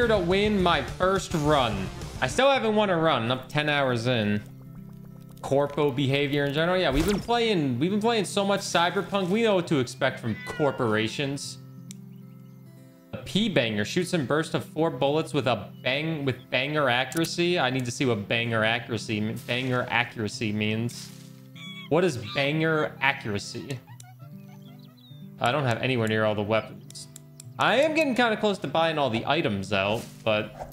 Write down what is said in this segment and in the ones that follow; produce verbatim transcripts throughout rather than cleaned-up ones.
here to win my first run. I still haven't won a run. I'm ten hours in. Corpo behavior in general. Yeah, we've been playing we've been playing so much Cyberpunk. We know what to expect from corporations. A pea banger shoots and bursts of four bullets with a bang with banger accuracy. I need to see what banger accuracy banger accuracy means. What is banger accuracy? I don't have anywhere near all the weapons. I am getting kind of close to buying all the items out, but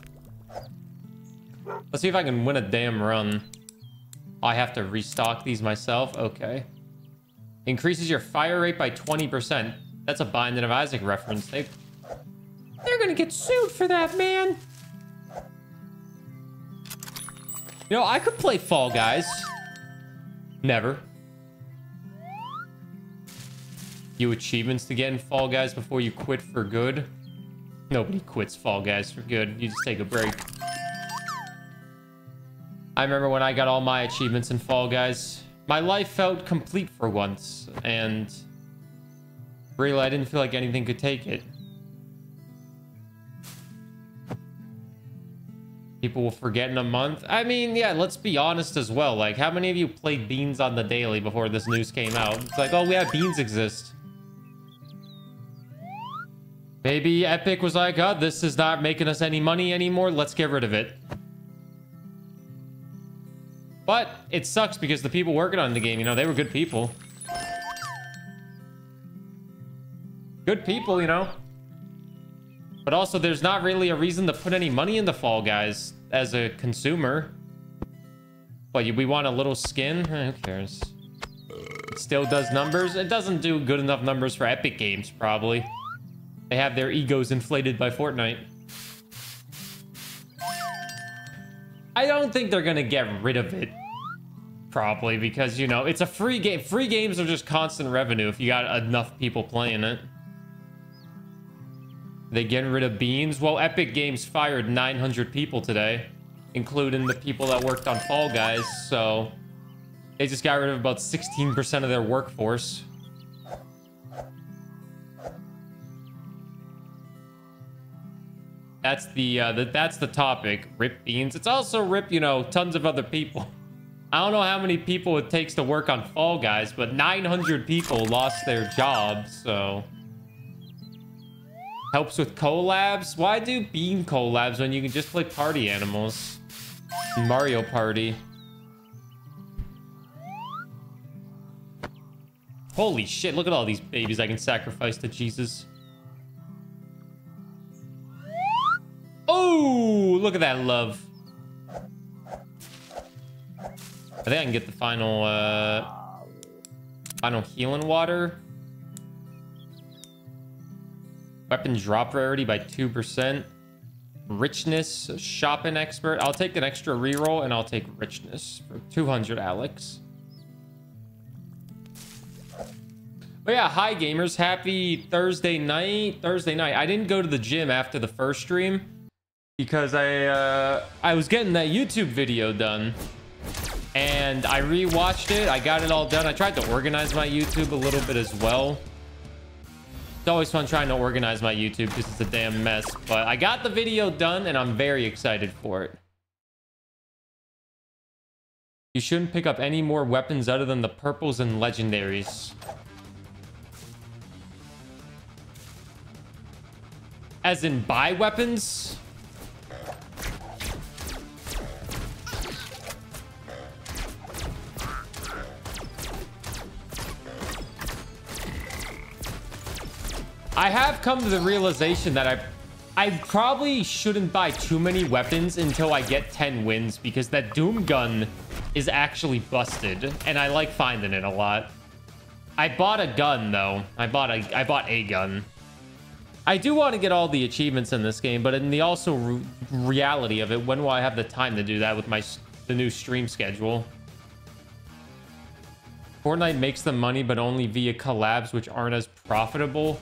let's see if I can win a damn run. I have to restock these myself. Okay. Increases your fire rate by twenty percent. That's a Binding of Isaac reference. They, they're going to get sued for that, man. You know, I could play Fall Guys. Never. Few achievements to get in Fall Guys before you quit for good. Nobody quits Fall Guys for good. You just take a break. I remember when I got all my achievements in Fall Guys, my life felt complete for once, and really, I didn't feel like anything could take it. People will forget in a month. I mean, yeah, let's be honest as well. Like, how many of you played Beans on the daily before this news came out? It's like, oh, yeah, Beans exist. Maybe Epic was like, oh, this is not making us any money anymore. Let's get rid of it. But it sucks because the people working on the game, you know, they were good people. Good people, you know. But also, there's not really a reason to put any money into Fall Guys as a consumer. But we want a little skin? Eh, who cares? It still does numbers. It doesn't do good enough numbers for Epic Games, probably. They have their egos inflated by Fortnite. I don't think they're gonna get rid of it, probably, because, you know, it's a free game. Free games are just constant revenue if you got enough people playing it. They getting rid of Beans? Well, Epic Games fired nine hundred people today, including the people that worked on Fall Guys, so they just got rid of about sixteen percent of their workforce. That's the, uh, the that's the topic. Rip Beans. It's also rip, you know, tons of other people. I don't know how many people it takes to work on Fall Guys, but nine hundred people lost their jobs, so... Helps with collabs? Why do Bean collabs when you can just play Party Animals? Mario Party. Holy shit, look at all these babies I can sacrifice to Jesus. Oh, look at that love. I think I can get the final, uh, final healing water. Weapon drop rarity by two percent. Richness, shopping expert. I'll take an extra reroll and I'll take richness for two hundred, Alex. But yeah, hi gamers. Happy Thursday night. Thursday night. I didn't go to the gym after the first stream. Because I, uh, I was getting that YouTube video done. And I rewatched it. I got it all done. I tried to organize my YouTube a little bit as well. It's always fun trying to organize my YouTube because it's a damn mess. But I got the video done and I'm very excited for it. You shouldn't pick up any more weapons other than the purples and legendaries. As in buy weapons? I have come to the realization that I I probably shouldn't buy too many weapons until I get ten wins, because that Doom gun is actually busted and I like finding it a lot. I bought a gun though. I bought a I bought a gun. I do want to get all the achievements in this game, but in the also re reality of it, when will I have the time to do that with my the new stream schedule? Fortnite makes the money, but only via collabs, which aren't as profitable.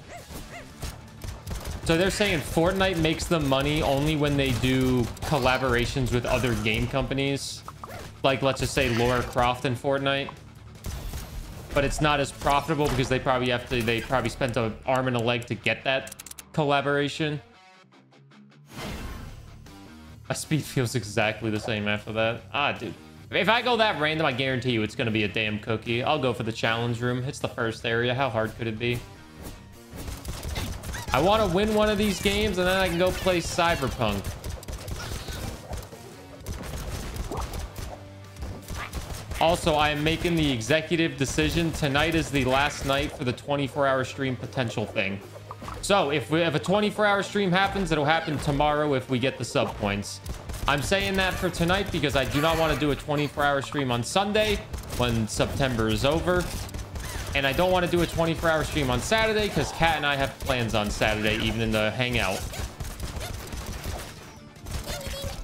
So they're saying Fortnite makes the money only when they do collaborations with other game companies. Like, let's just say Laura Croft and Fortnite. But it's not as profitable because they probably have to, they probably spent an arm and a leg to get that collaboration. My speed feels exactly the same after that. Ah, dude. If I go that random, I guarantee you it's going to be a damn cookie. I'll go for the challenge room. It's the first area. How hard could it be? I want to win one of these games, and then I can go play Cyberpunk. Also, I am making the executive decision. Tonight is the last night for the twenty-four hour stream potential thing. So if, we, if a twenty-four hour stream happens, it'll happen tomorrow if we get the sub points. I'm saying that for tonight because I do not want to do a twenty-four hour stream on Sunday when September is over. And I don't want to do a twenty-four hour stream on Saturday because Kat and I have plans on Saturday evening to hang out.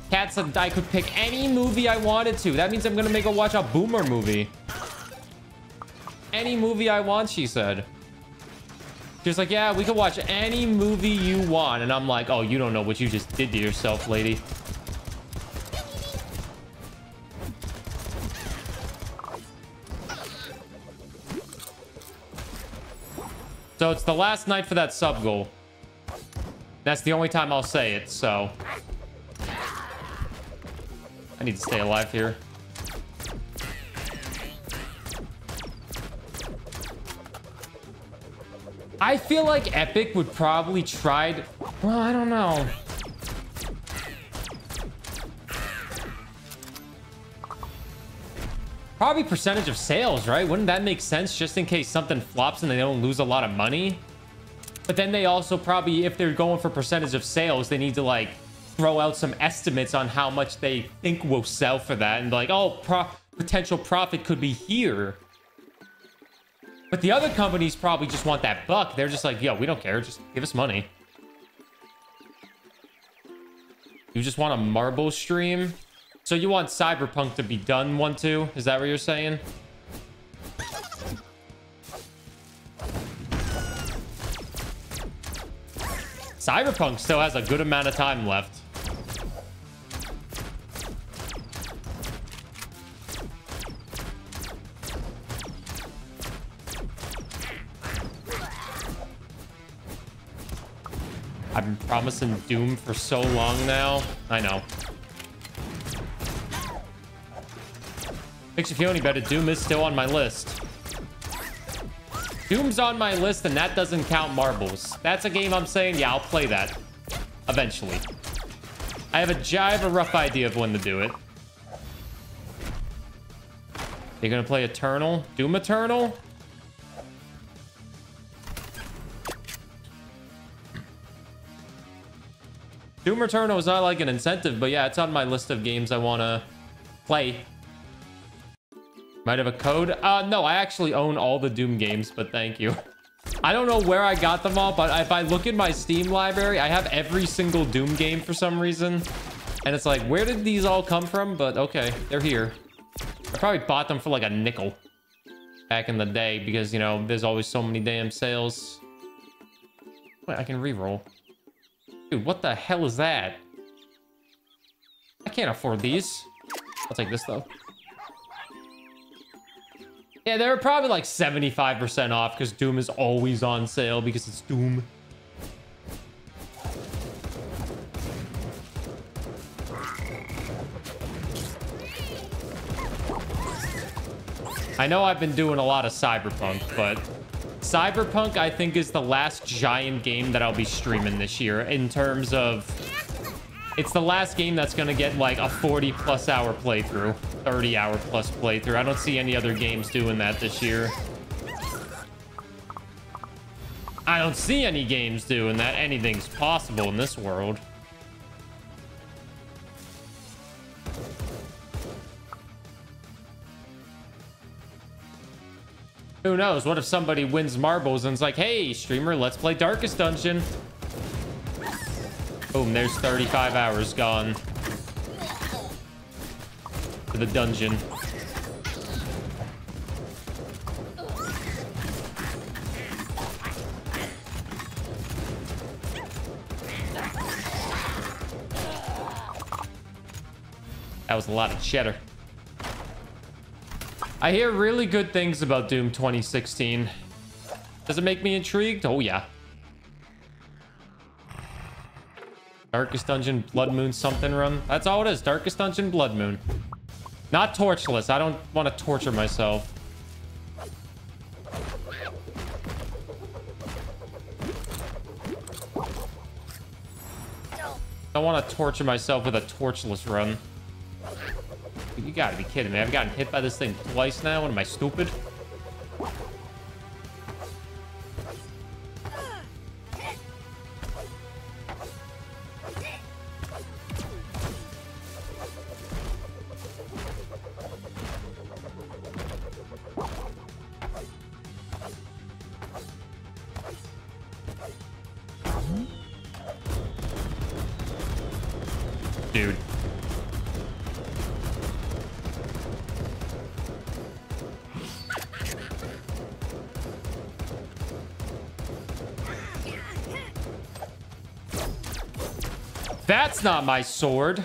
Kat said I could pick any movie I wanted to. That means I'm going to make her watch a boomer movie. Any movie I want, she said. She was like, yeah, we can watch any movie you want. And I'm like, oh, you don't know what you just did to yourself, lady. So it's the last night for that sub goal. That's the only time I'll say it, so. I need to stay alive here. I feel like Epic would probably try to... Well, I don't know. Probably percentage of sales, right? Wouldn't that make sense just in case something flops and they don't lose a lot of money? But then they also probably, if they're going for percentage of sales, they need to like throw out some estimates on how much they think will sell for that and be like, oh, pro- potential profit could be here. But the other companies probably just want that buck. They're just like, yo, we don't care. Just give us money. You just want a marble stream? So you want Cyberpunk to be done one, two? Is that what you're saying? Cyberpunk still has a good amount of time left. I've been promising Doom for so long now. I know. Makes you feel any better, Doom is still on my list. Doom's on my list, and that doesn't count marbles. That's a game I'm saying, yeah, I'll play that. Eventually. I have a, I have a rough idea of when to do it. You're gonna play Eternal? Doom Eternal? Doom Eternal is not like an incentive, but yeah, it's on my list of games I wanna play. Might have a code. Uh, no, I actually own all the Doom games, but thank you. I don't know where I got them all, but if I look in my Steam library, I have every single Doom game for some reason. And it's like, where did these all come from? But okay, they're here. I probably bought them for like a nickel back in the day because, you know, there's always so many damn sales. Wait, I can reroll. Dude, what the hell is that? I can't afford these. I'll take this though. Yeah, they were probably like seventy-five percent off because Doom is always on sale because it's Doom. I know I've been doing a lot of Cyberpunk, but Cyberpunk, I think, is the last giant game that I'll be streaming this year in terms of... It's the last game that's going to get like a forty plus hour playthrough, thirty hour plus playthrough. I don't see any other games doing that this year. I don't see any games doing that. Anything's possible in this world. Who knows? What if somebody wins marbles and it's like, hey, streamer, let's play Darkest Dungeon. Boom, there's thirty-five hours gone to the dungeon. That was a lot of cheddar. I hear really good things about Doom twenty sixteen. Does it make me intrigued? Oh, yeah. Darkest Dungeon Blood Moon something run. That's all it is. Darkest Dungeon Blood Moon. Not torchless. I don't want to torture myself. I don't want to torture myself with a torchless run. You gotta be kidding me. I've gotten hit by this thing twice now. What am I, stupid? That's not my sword.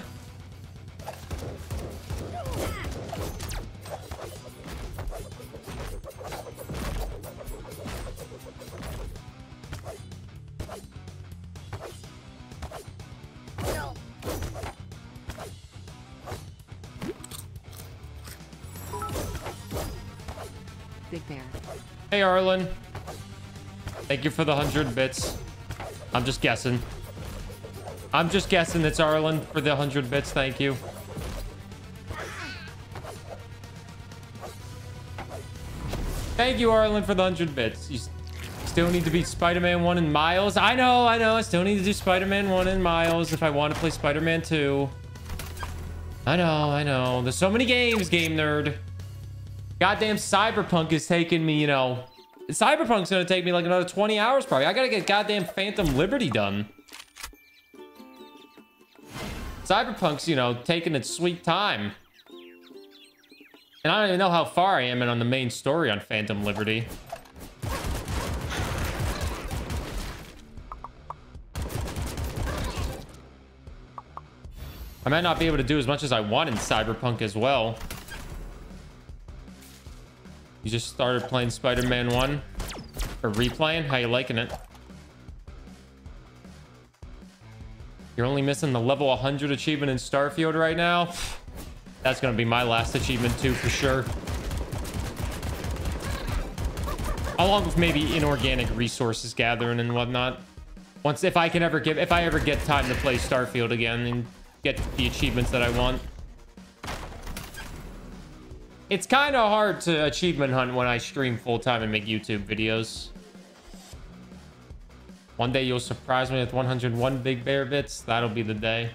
Big Bear. Hey, Arlen. Thank you for the hundred bits. I'm just guessing. I'm just guessing it's Arlen for the one hundred bits. Thank you. Thank you, Arlen, for the one hundred bits. You still need to beat Spider-Man one and Miles. I know, I know. I still need to do Spider-Man one and Miles if I want to play Spider-Man two. I know, I know. There's so many games, game nerd. Goddamn Cyberpunk is taking me, you know... Cyberpunk's going to take me like another twenty hours probably. I got to get goddamn Phantom Liberty done. Cyberpunk's, you know, taking its sweet time. And I don't even know how far I am in on the main story on Phantom Liberty. I might not be able to do as much as I want in Cyberpunk as well. You just started playing Spider-Man one? Or replaying? How you liking it? You're only missing the level one hundred achievement in Starfield right now. That's going to be my last achievement too, for sure. Along with maybe inorganic resources gathering and whatnot. Once, if I can ever give, if I ever get time to play Starfield again and get the achievements that I want. It's kind of hard to achievement hunt when I stream full time and make YouTube videos. One day you'll surprise me with one hundred one Big Bear bits. That'll be the day.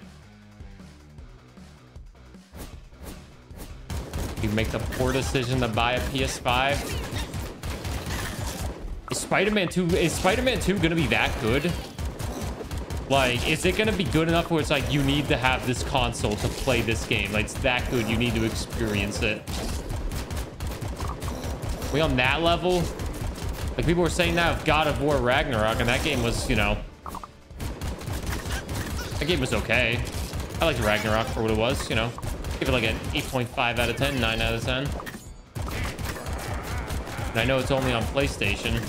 You make the poor decision to buy a P S five. Is Spider-Man two, is Spider-Man two gonna be that good? Like, is it gonna be good enough where it's like, you need to have this console to play this game? Like, it's that good, you need to experience it. We on that level? Like, people were saying that of God of War Ragnarok, and that game was, you know... That game was okay. I liked Ragnarok for what it was, you know. Give it like an eight point five out of ten, nine out of ten. And I know it's only on PlayStation.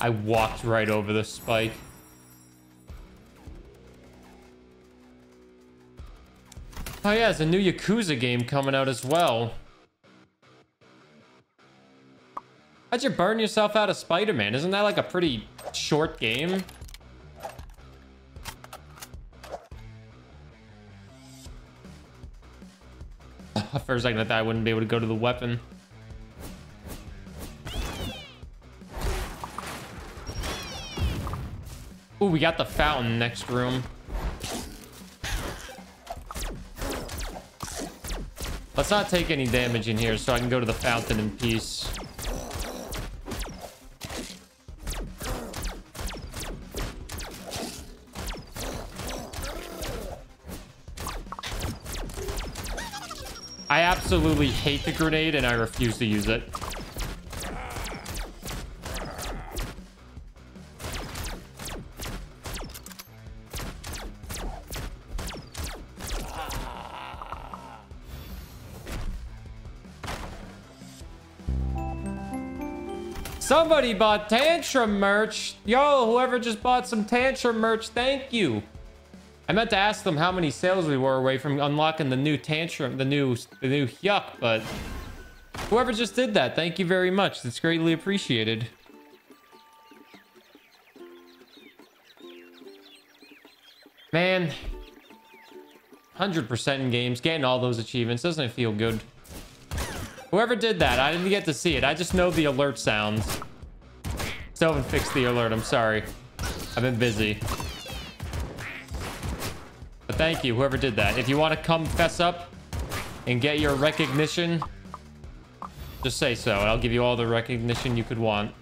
I walked right over the spike. Oh yeah, there's a new Yakuza game coming out as well. How'd you burn yourself out of Spider-Man? Isn't that like a pretty short game? For a second I thought I wouldn't be able to go to the weapon. Ooh, we got the fountain next room. Let's not take any damage in here so I can go to the fountain in peace. I absolutely hate the grenade and I refuse to use it. Somebody bought Tantrum merch. Yo, whoever just bought some Tantrum merch, thank you. I meant to ask them how many sales we were away from unlocking the new Tantrum, the new, the new Yuck, but whoever just did that, thank you very much. It's greatly appreciated. Man, one hundred percent in games, getting all those achievements, doesn't it feel good? Whoever did that, I didn't get to see it. I just know the alert sounds. Still haven't fixed the alert, I'm sorry. I've been busy. But thank you, whoever did that. If you want to come fess up and get your recognition, just say so, and I'll give you all the recognition you could want.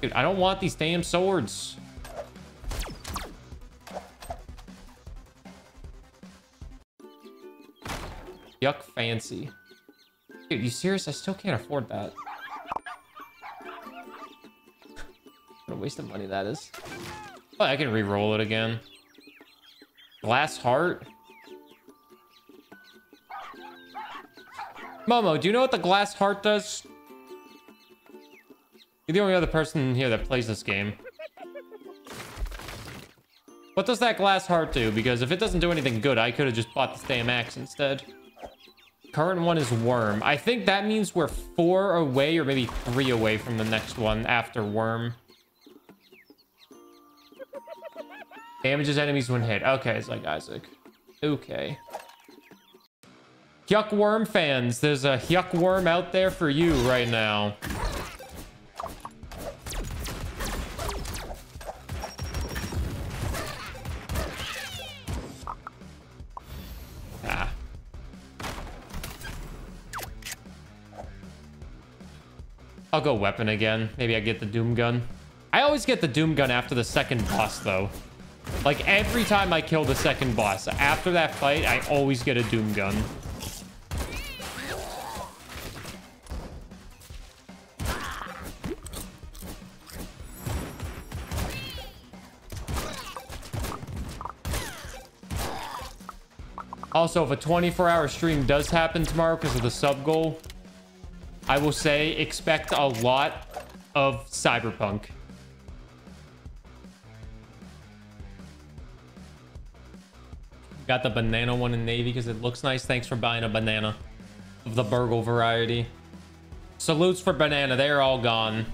Dude, I don't want these damn swords. Yuck fancy. Dude, you serious? I still can't afford that. What a waste of money that is. Oh, I can re-roll it again. Glass heart? Momo, do you know what the glass heart does? You're the only other person in here that plays this game. What does that glass heart do? Because if it doesn't do anything good, I could have just bought this damn axe instead. Current one is Worm. I think that means we're four away or maybe three away from the next one after Worm. Damages enemies when hit. Okay, it's like Isaac. Okay. Yuck Worm fans, there's a Yuck Worm out there for you right now. I'll go weapon again. Maybe I get the Doom Gun. I always get the Doom Gun after the second boss, though. Like, every time I kill the second boss, after that fight, I always get a Doom Gun. Also, if a twenty-four hour stream does happen tomorrow because of the sub goal, I will say, expect a lot of Cyberpunk. Got the banana one in Navy because it looks nice. Thanks for buying a banana of the Burgle variety. Salutes for banana. They're all gone.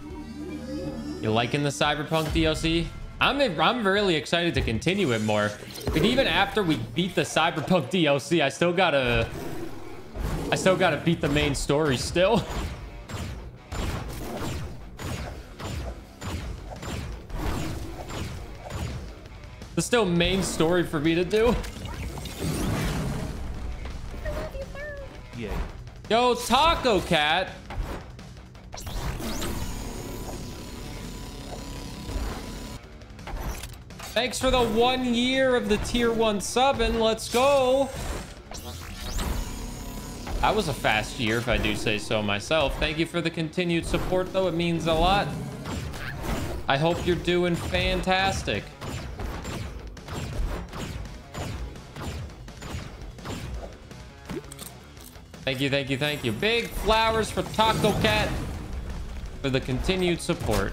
You liking the Cyberpunk D L C? I'm, I'm really excited to continue it more. And even after we beat the Cyberpunk D L C, I still got a... I still gotta beat the main story still. There's still main story for me to do. Yeah. Yo, Taco Cat. Thanks for the one year of the tier one subbing. Let's go. That was a fast year, if I do say so myself. Thank you for the continued support, though. It means a lot. I hope you're doing fantastic. Thank you, thank you, thank you. Big flowers for Taco Cat for the continued support.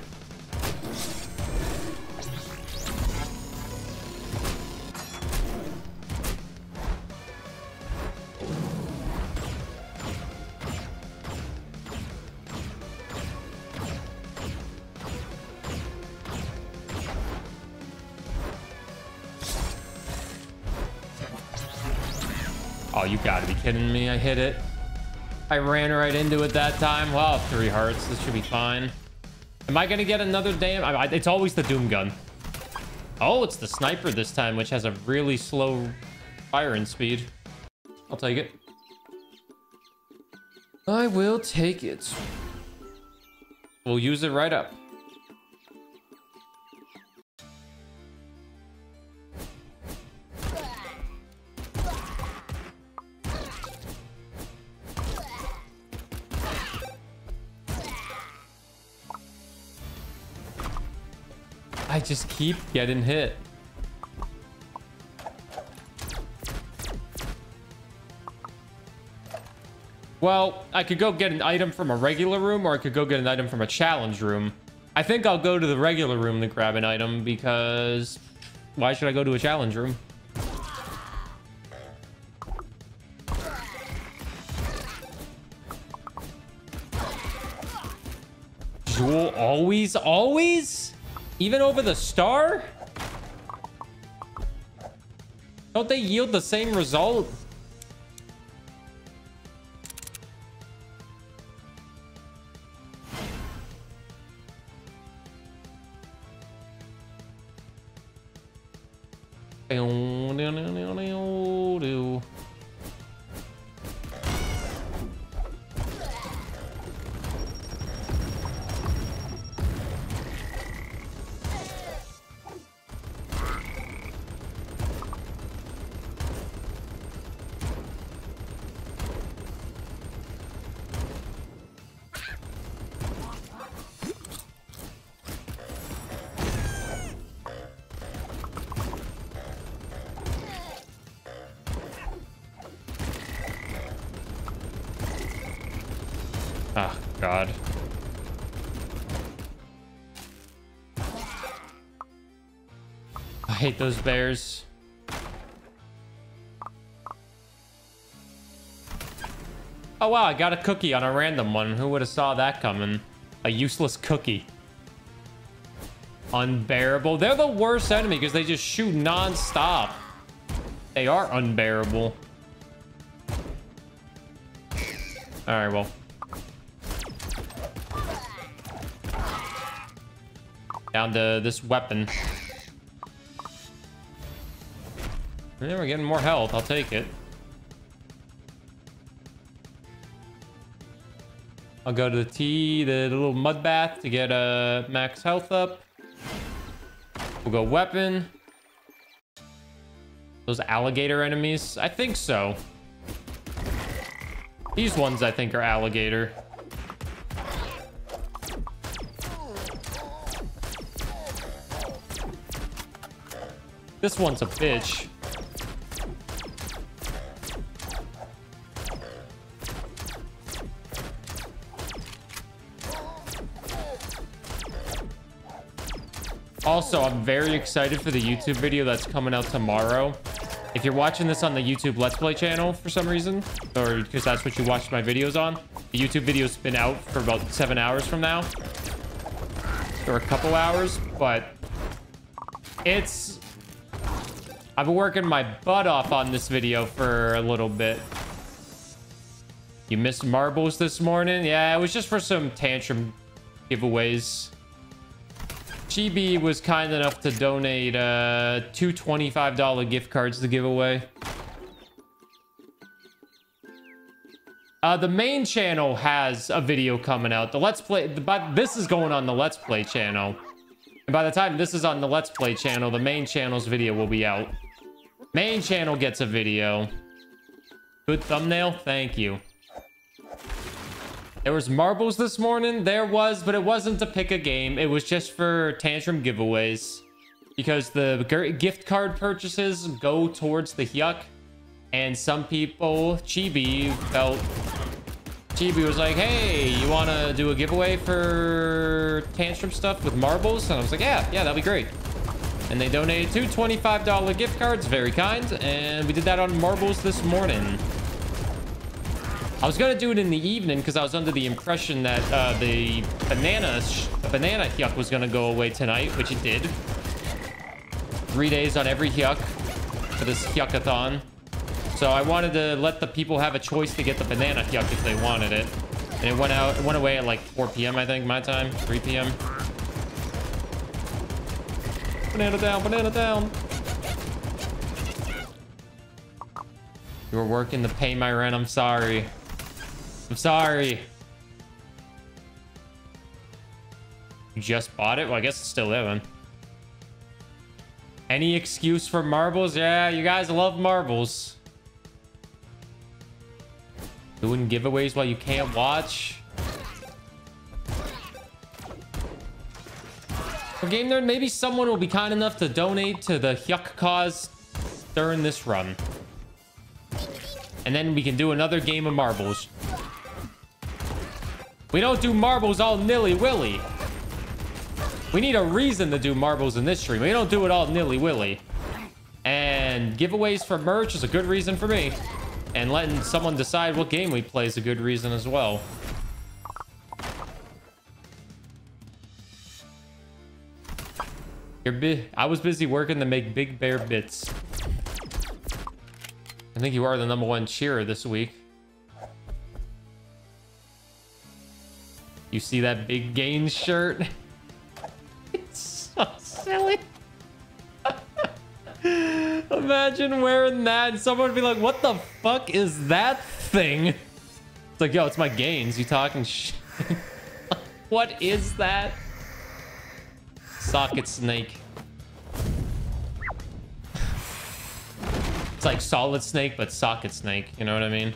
Kidding me? I hit it. I ran right into it that time. Well, three hearts. This should be fine. Am I gonna get another damn? I, it's always the Doom Gun. Oh, it's the sniper this time, which has a really slow firing speed. I'll take it. I will take it. We'll use it right up. I just keep getting hit. Well, I could go get an item from a regular room, or I could go get an item from a challenge room. I think I'll go to the regular room to grab an item, because why should I go to a challenge room? Jewel always, always? Even over the star? Don't they yield the same result? I hate those bears. Oh wow, I got a cookie on a random one. Who would have saw that coming? A useless cookie. Unbearable. They're the worst enemy because they just shoot non-stop. They are unbearable. Alright, well. Down to this weapon. Yeah, we're getting more health. I'll take it. I'll go to the tea, the little mud bath to get uh, max health up. We'll go weapon. Those alligator enemies? I think so. These ones I think are alligator. This one's a bitch. Also, I'm very excited for the YouTube video that's coming out tomorrow. If you're watching this on the YouTube Let's Play channel for some reason, or because that's what you watched my videos on, the YouTube video's been out for about seven hours from now, or a couple hours, but it's... I've been working my butt off on this video for a little bit. You missed marbles this morning? Yeah, it was just for some tantrum giveaways. Chibi was kind enough to donate uh, two twenty-five dollar gift cards to give away. Uh, the main channel has a video coming out. The Let's Play, the, but this is going on the Let's Play channel. And by the time this is on the Let's Play channel, the main channel's video will be out. Main channel gets a video. Good thumbnail, thank you. There was marbles this morning. There was, but it wasn't to pick a game. It was just for tantrum giveaways. Because the gift card purchases go towards the Hyuk. And some people, Chibi, felt... Chibi was like, hey, you want to do a giveaway for tantrum stuff with marbles? And I was like, yeah, yeah, that'd be great. And they donated two twenty-five dollar gift cards. Very kind. And we did that on marbles this morning. I was gonna do it in the evening because I was under the impression that uh, the banana sh banana Hyuk was gonna go away tonight, which it did. Three days on every Hyuk for this Hyukathon. So I wanted to let the people have a choice to get the banana Hyuk if they wanted it, and it went out, it went away at like four P M I think my time, three P M Banana down, banana down. You were working to pay my rent. I'm sorry. I'm sorry. You just bought it? Well, I guess it's still living. Any excuse for marbles? Yeah, you guys love marbles. Doing giveaways while you can't watch? For Game Nerd, maybe someone will be kind enough to donate to the Hyuk cause during this run. And then we can do another game of marbles. We don't do marbles all nilly-willy. We need a reason to do marbles in this stream. We don't do it all nilly-willy. And giveaways for merch is a good reason for me. And letting someone decide what game we play is a good reason as well. You're bu- I was busy working to make Big Bear Bits. I think you are the number one cheerer this week. You see that Big Gains shirt? It's so silly. Imagine wearing that and someone would be like, what the fuck is that thing? It's like, yo, it's my gains. You talking shit? What is that? Socket snake. It's like Solid Snake, but Socket Snake. You know what I mean?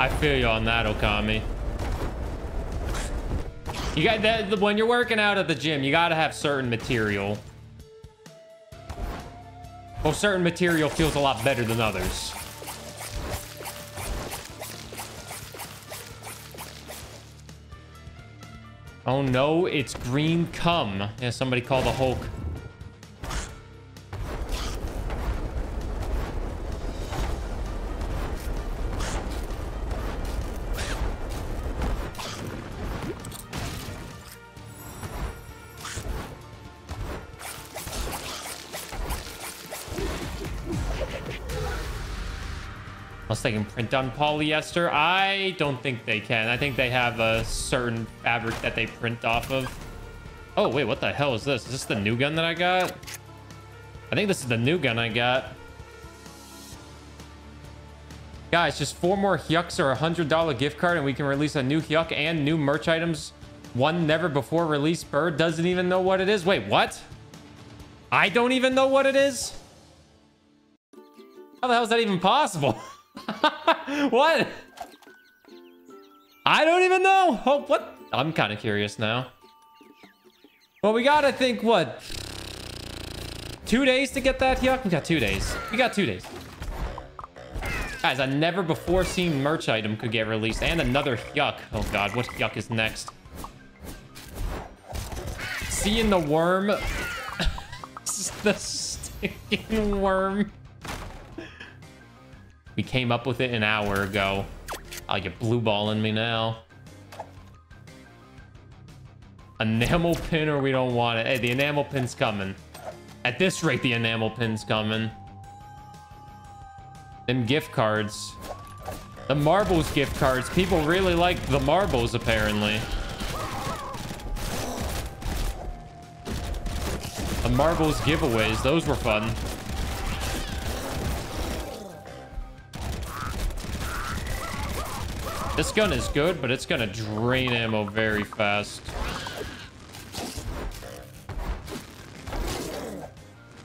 I feel you on that, Okami. You got that when you're working out at the gym, you gotta have certain material. Well, certain material feels a lot better than others. Oh no, it's green cum. Yeah, somebody called the Hulk. They can print on polyester. I don't think they can. I think they have a certain fabric that they print off of. Oh wait, what the hell is this? Is this the new gun that I got? I think this is the new gun I got. Guys, just four more Hyucks or a hundred dollar gift card and we can release a new Hyuk and new merch items. One never before released bird doesn't even know what it is. Wait, what? I don't even know what it is? How the hell is that even possible? What? I don't even know. Oh, what? I'm kind of curious now. Well, we got, I think, what? Two days to get that Hyuk? We got two days. We got two days. Guys, a never before seen merch item could get released. And another Hyuk. Oh god, what Hyuk is next? Seeing the worm. The stinking worm. We came up with it an hour ago. Oh, you're blue balling me now. Enamel pin or we don't want it. Hey, the enamel pin's coming. At this rate, the enamel pin's coming. Them gift cards. The marbles gift cards. People really like the marbles, apparently. The marbles giveaways. Those were fun. This gun is good, but it's gonna drain ammo very fast.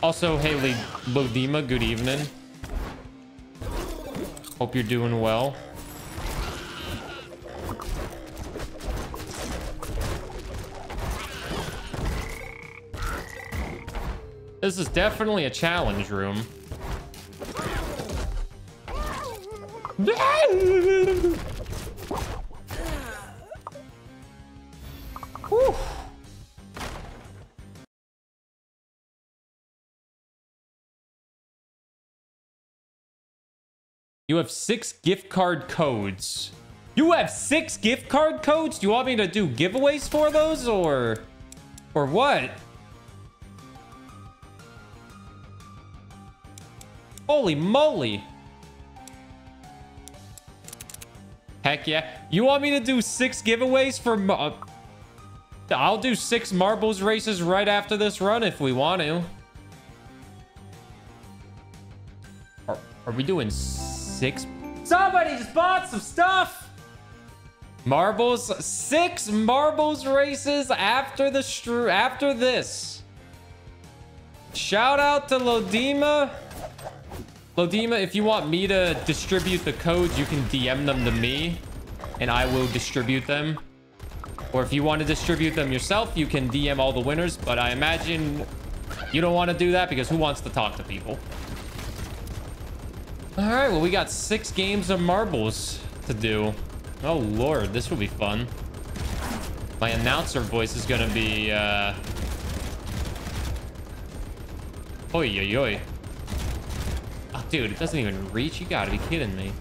Also, Haley Lodima, good evening. Hope you're doing well. This is definitely a challenge room. Whew. You have six gift card codes. You have six gift card codes? Do you want me to do giveaways for those or or what? Holy moly. Heck yeah. You want me to do six giveaways for... Uh, I'll do six marbles races right after this run if we want to. Are, are we doing six? Somebody just bought some stuff! Marbles. Six marbles races after the stru- after this. Shout out to Lodima. Lodima, if you want me to distribute the codes, you can D M them to me and I will distribute them. Or if you want to distribute them yourself, you can D M all the winners. But I imagine you don't want to do that because who wants to talk to people? All right, well, we got six games of marbles to do. Oh, Lord, this will be fun. My announcer voice is going to be... Uh... Oy, oy, oy. Oh, dude, it doesn't even reach. You gotta be kidding me.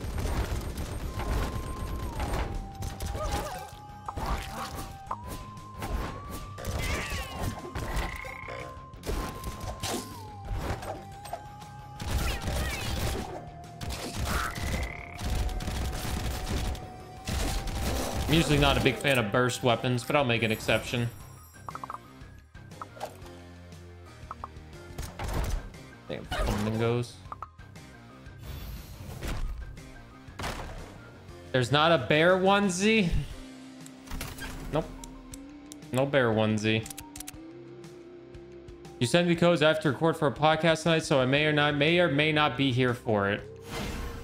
I'm usually not a big fan of burst weapons, but I'll make an exception. Damn, something goes. There's not a bear onesie. Nope. No bear onesie. You send me codes. I have to record for a podcast tonight, so I may or not may or may not be here for it.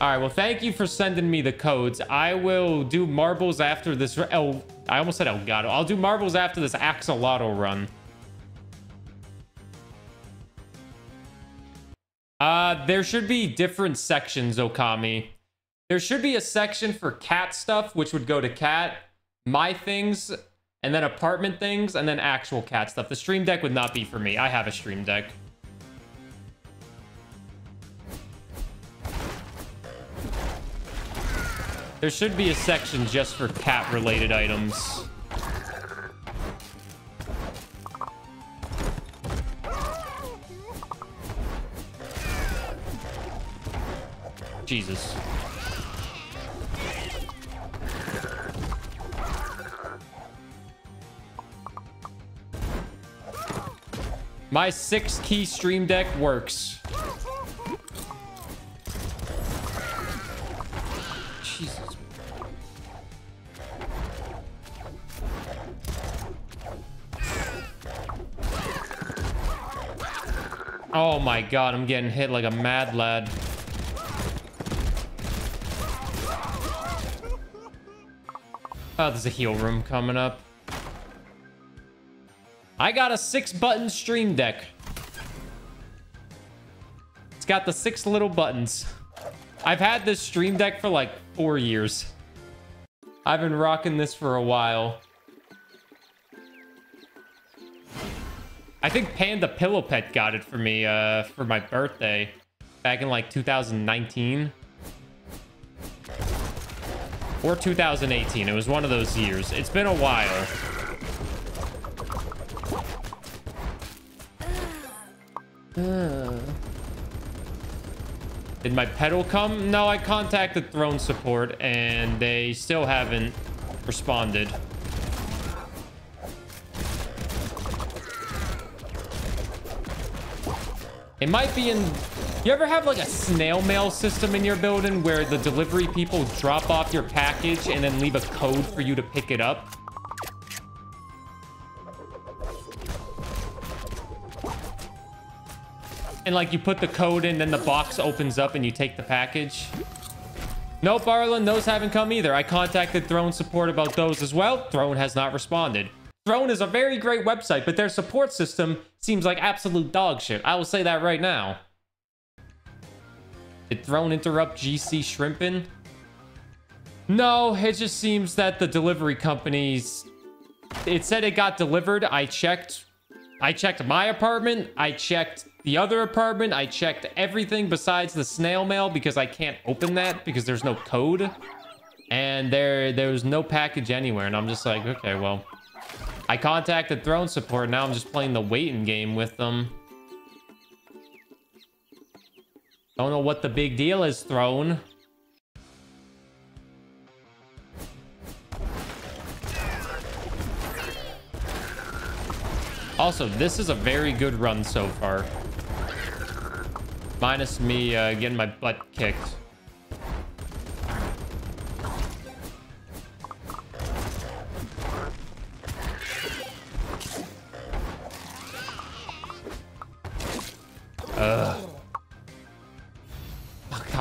All right. Well, thank you for sending me the codes. I will do marbles after this. Oh, I almost said Elgato. I'll do marbles after this Axolotl run. Uh, there should be different sections, Okami. There should be a section for cat stuff, which would go to cat, my things, and then apartment things, and then actual cat stuff. The Stream Deck would not be for me. I have a Stream Deck. There should be a section just for cat-related items. Jesus. My six key Stream Deck works. Jesus. Oh my God, I'm getting hit like a mad lad. Oh, there's a heal room coming up. I got a six-button Stream Deck. It's got the six little buttons. I've had this Stream Deck for like four years. I've been rocking this for a while. I think Panda Pillow Pet got it for me uh, for my birthday back in like two thousand nineteen. Or two thousand eighteen. It was one of those years. It's been a while. Did my pedal come? No, I contacted Throne support and they still haven't responded. It might be in... You ever have like a snail mail system in your building where the delivery people drop off your package and then leave a code for you to pick it up? And like you put the code in, then the box opens up and you take the package. Nope, Arlen, those haven't come either. I contacted Throne support about those as well. Throne has not responded. Throne is a very great website, but their support system seems like absolute dog shit. I will say that right now. Did Throne interrupt G C shrimping? No, it just seems that the delivery companies... It said it got delivered. I checked. I checked my apartment. I checked the other apartment. I checked everything besides the snail mail because I can't open that because there's no code. And there, there was no package anywhere. And I'm just like, okay, well... I contacted Throne support. Now I'm just playing the waiting game with them. Don't know what the big deal is, Throne. Also, this is a very good run so far. Minus me uh, getting my butt kicked.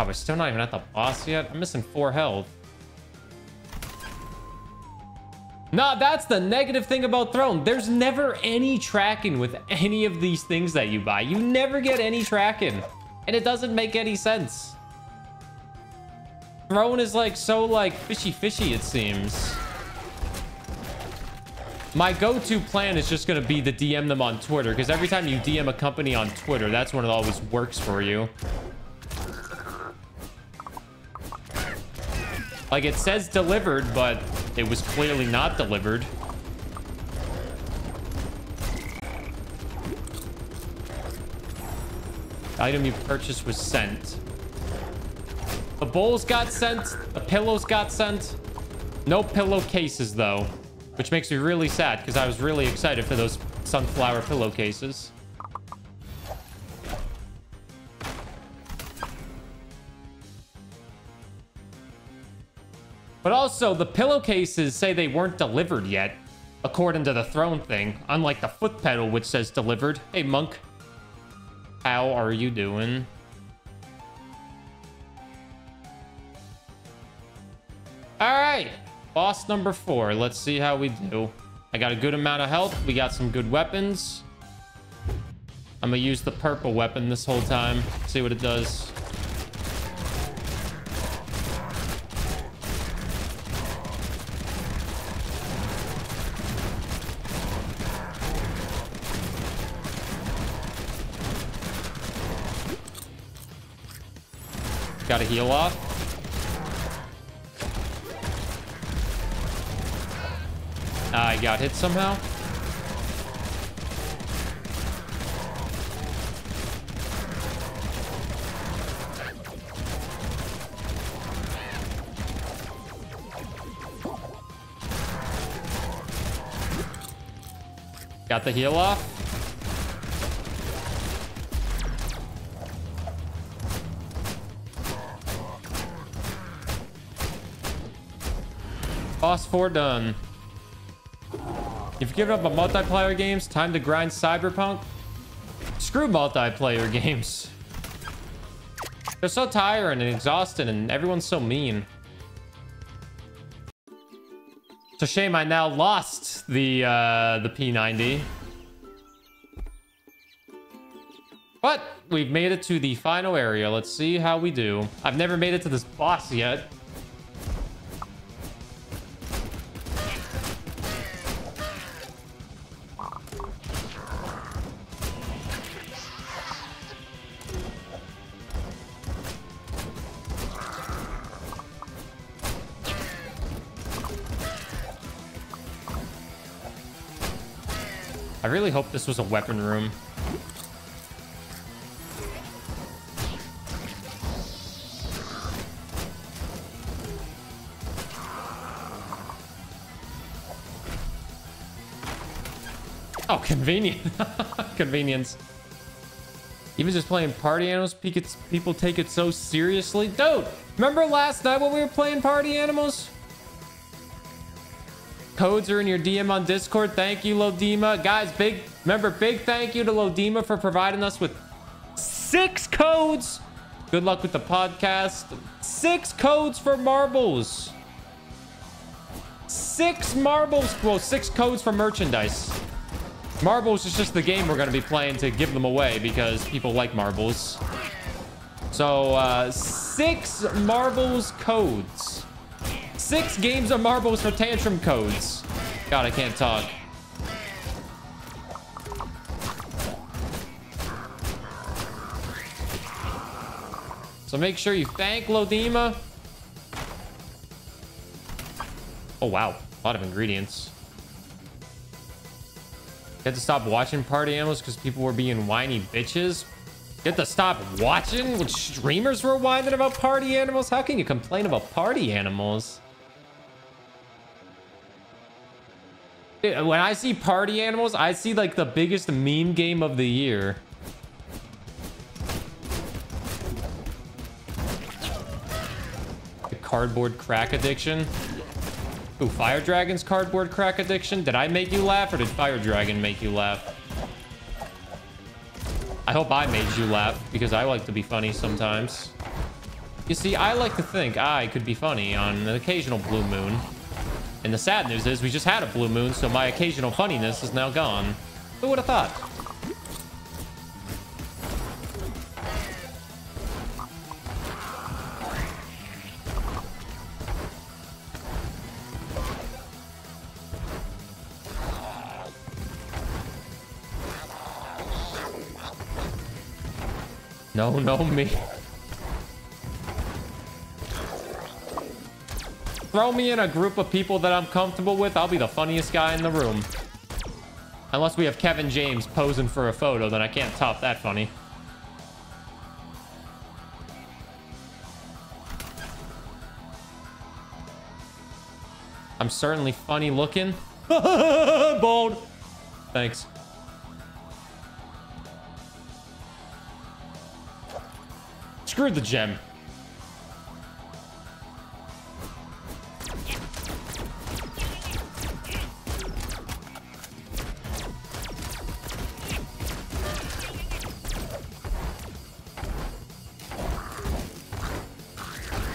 we're still not even at the boss yet. I'm missing four health. Nah, that's the negative thing about Throne. There's never any tracking with any of these things that you buy. You never get any tracking. And it doesn't make any sense. Throne is like so like fishy fishy, it seems. My go-to plan is just going to be to D M them on Twitter, because every time you D M a company on Twitter, that's when it always works for you. Like, it says delivered, but it was clearly not delivered. The item you purchased was sent. The bowls got sent. The pillows got sent. No pillowcases, though. Which makes me really sad, because I was really excited for those sunflower pillowcases. But also, the pillowcases say they weren't delivered yet, according to the Throne thing. Unlike the foot pedal, which says delivered. Hey, Monk. How are you doing? Alright. Boss number four. Let's see how we do. I got a good amount of health. We got some good weapons. I'm gonna use the purple weapon this whole time. See what it does. Gotta heal off. I got hit somehow. Got the heal off. Boss four done. You've given up on multiplayer games. Time to grind Cyberpunk. Screw multiplayer games. They're so tiring and exhausting, and everyone's so mean. It's a shame I now lost the uh, the P ninety. But we've made it to the final area. Let's see how we do. I've never made it to this boss yet. I really hope this was a weapon room. Oh, convenient. Convenience. Even just playing Party Animals, people take it so seriously. Dude, remember last night when we were playing Party Animals? Codes are in your D M on Discord. Thank you, Lodima. Guys, big, remember, big thank you to Lodima for providing us with six codes. Good luck with the podcast. Six codes for marbles. Six marbles. Well, six codes for merchandise. Marbles is just the game we're going to be playing to give them away because people like marbles. So, uh, six marbles codes. Six games of marbles for tantrum codes. God, I can't talk. So make sure you thank Lodima. Oh, wow. A lot of ingredients. You had to stop watching Party Animals because people were being whiny bitches. You had to stop watching when streamers were whining about Party Animals? How can you complain about Party Animals? When I see Party Animals, I see like the biggest meme game of the year. The cardboard crack addiction. Ooh, Fire Dragon's cardboard crack addiction. Did I make you laugh or did Fire Dragon make you laugh? I hope I made you laugh because I like to be funny sometimes. You see, I like to think I could be funny on an occasional blue moon. And the sad news is we just had a blue moon, so my occasional funniness is now gone. Who would have thought? No, no, me. Throw me in a group of people that I'm comfortable with, I'll be the funniest guy in the room. Unless we have Kevin James posing for a photo, then I can't top that funny. I'm certainly funny looking. Bold. Thanks. Screw the gem.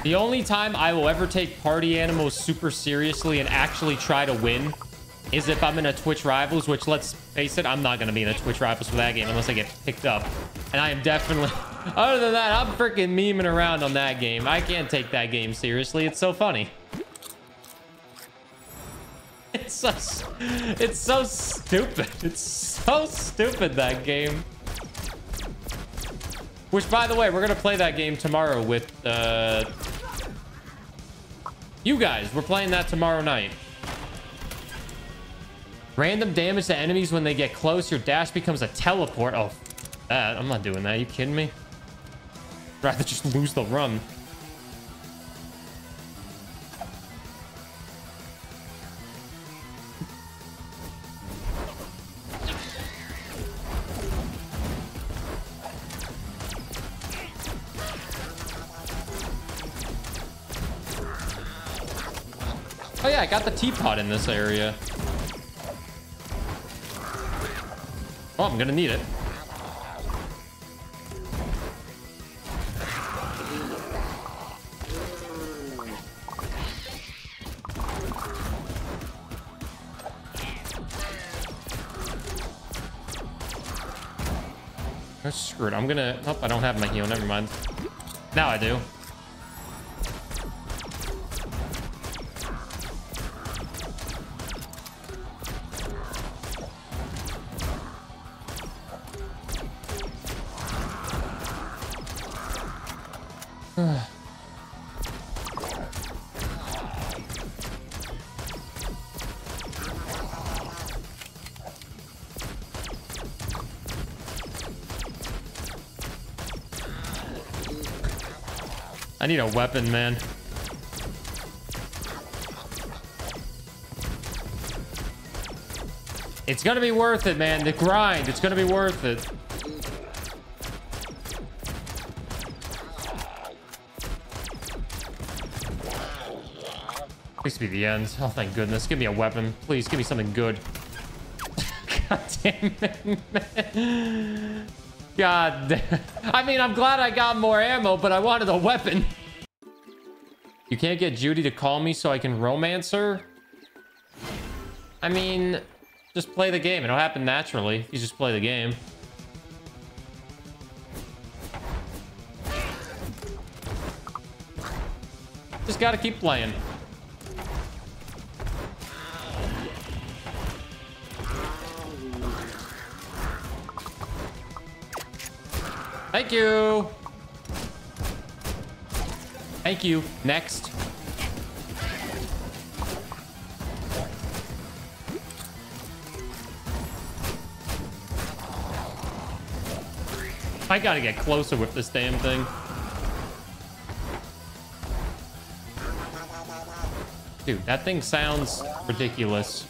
The only time I will ever take Party Animals super seriously and actually try to win is if I'm in a Twitch Rivals, which, let's face it, I'm not going to be in a Twitch Rivals for that game unless I get picked up. And I am definitely... Other than that, I'm freaking memeing around on that game. I can't take that game seriously. It's so funny. It's so... It's so stupid. It's so stupid, that game. Which, by the way, we're going to play that game tomorrow with... Uh, you guys. We're playing that tomorrow night. Random damage to enemies when they get close. Your dash becomes a teleport. Oh, that. I'm not doing that. Are you kidding me? I'd rather just lose the run. Oh yeah, I got the teapot in this area. Oh, I'm gonna need it. Screwed. I'm gonna... Oh, I don't have my heal. Never mind. Now I do. I need a weapon, man. It's gonna be worth it, man. The grind, it's gonna be worth it. Please be the end. Oh, thank goodness. Give me a weapon. Please, give me something good. God damn it, man. God damn. I mean, I'm glad I got more ammo, but I wanted a weapon. You can't get Judy to call me so I can romance her? I mean, just play the game. It'll happen naturally if you just play the game. Just gotta keep playing. Thank you. Thank you. Next. I gotta get closer with this damn thing. Dude, that thing sounds ridiculous.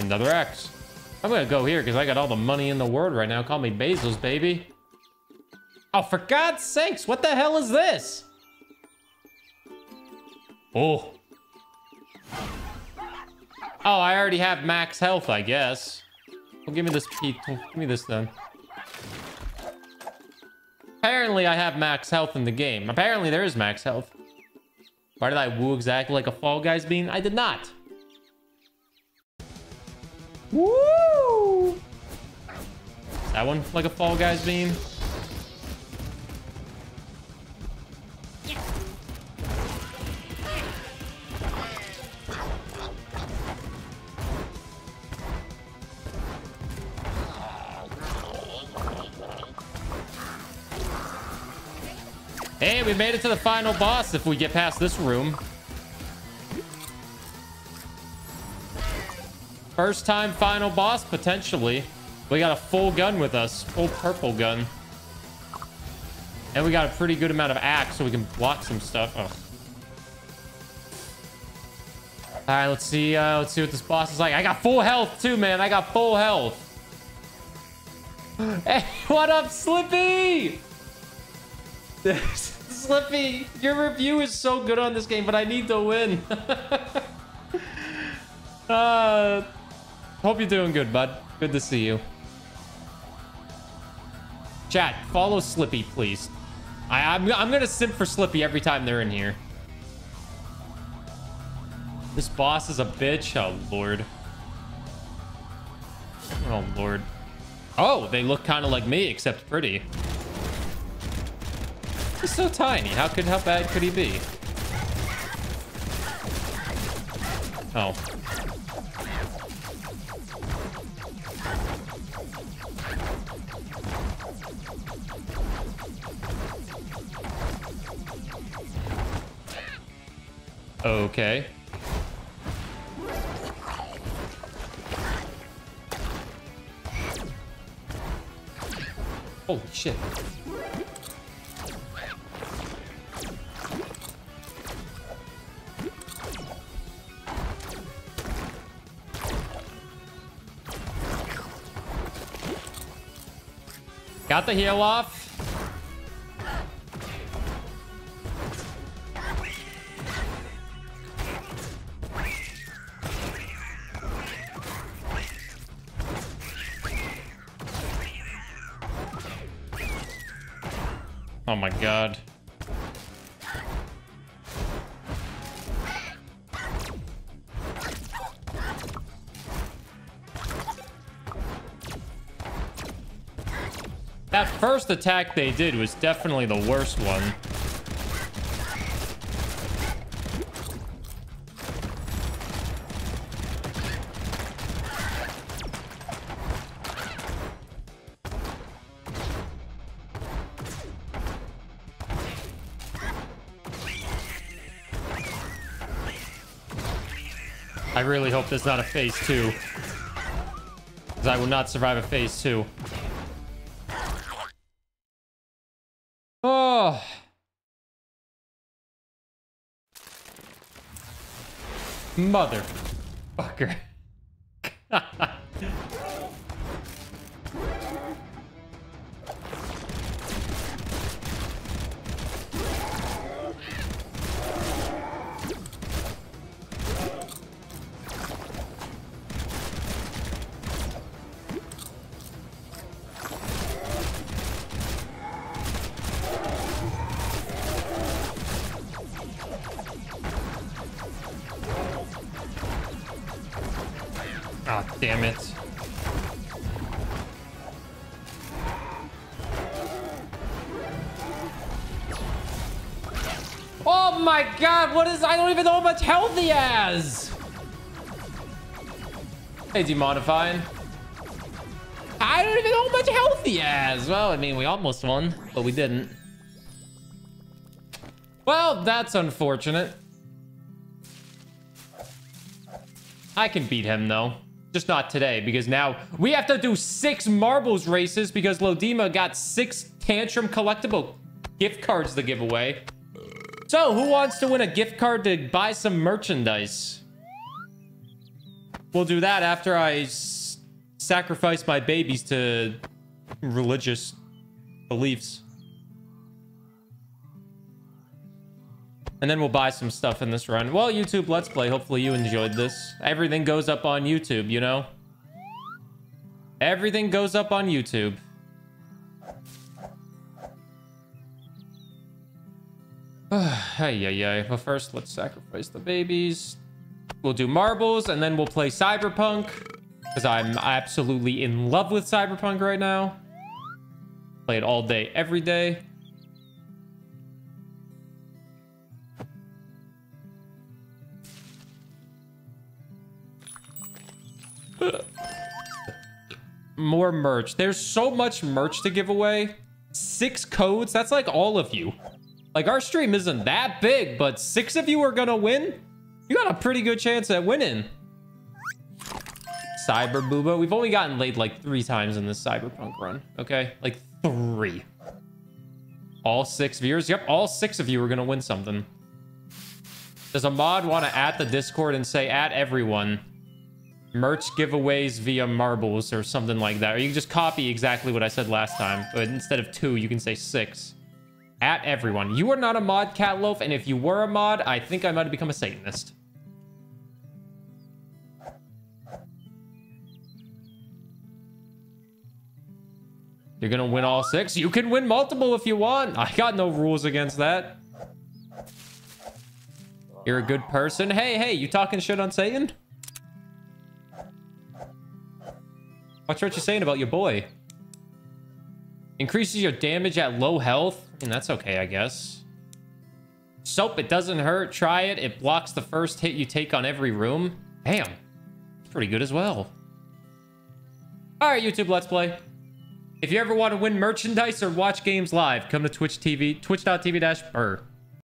Another axe. I'm gonna go here because I got all the money in the world right now. Call me Basil's, baby. Oh, for God's sakes, what the hell is this? Oh. Oh, I already have max health, I guess. Well, give me this. Give me this then. Apparently, I have max health in the game. Apparently, there is max health. Why did I woo exactly like a Fall Guys bean? I did not. Woo! Is that one like a Fall Guys bean? Hey, we made it to the final boss if we get past this room. First time final boss, potentially. We got a full gun with us. Full purple gun. And we got a pretty good amount of axe so we can block some stuff. Oh. Alright, let's see. Uh, let's see what this boss is like. I got full health too, man. I got full health. Hey, what up, Slippy? Slippy, your review is so good on this game, but I need to win. uh, hope you're doing good, bud. Good to see you. Chat, follow Slippy, please. I, I'm, I'm gonna simp for Slippy every time they're in here. This boss is a bitch. Oh, Lord. Oh, Lord. Oh, they look kind of like me, except pretty. He's so tiny. How could how bad could he be? Oh. Okay. Holy shit. Got the heal off. Oh my god. That first attack they did was definitely the worst one. I really hope there's not a phase two, because I will not survive a phase two. Motherfucker. Healthy as. Hey, demodifying. I don't even know how much healthy as. Well, I mean, we almost won, but we didn't. Well, that's unfortunate. I can beat him though, just not today, because now we have to do six marbles races because Lodima got six tantrum collectible gift cards to give away. So, who wants to win a gift card to buy some merchandise? We'll do that after I s sacrifice my babies to religious beliefs. and then we'll buy some stuff in this run. Well, YouTube Let's Play, hopefully you enjoyed this. Everything goes up on YouTube, you know? Everything goes up on YouTube. Hey, yeah, yeah. Well, first, let's sacrifice the babies. We'll do marbles, and then we'll play Cyberpunk, because I'm absolutely in love with Cyberpunk right now. Play it all day, every day. More merch. There's so much merch to give away. Six codes. That's like all of you. Like, our stream isn't that big, but six of you are gonna win? You got a pretty good chance at winning. Cyber Booba. We've only gotten laid like three times in this Cyberpunk run, okay? Like three. All six viewers? Yep, all six of you are gonna win something. Does a mod want to at the Discord and say at everyone? Merch giveaways via marbles or something like that. Or you can just copy exactly what I said last time. But instead of two, you can say six. At everyone. You are not a mod, Catloaf, and if you were a mod, I think I might have become a Satanist. You're gonna win all six? You can win multiple if you want. I got no rules against that. You're a good person. Hey, hey, you talking shit on Satan? Watch what you're saying about your boy. Increases your damage at low health. I mean, that's okay, I guess. Soap, it doesn't hurt. Try it. It blocks the first hit you take on every room. Damn. It's pretty good as well. All right, YouTube Let's Play. If you ever want to win merchandise or watch games live, come to Twitch T V, twitch dot T V dash er.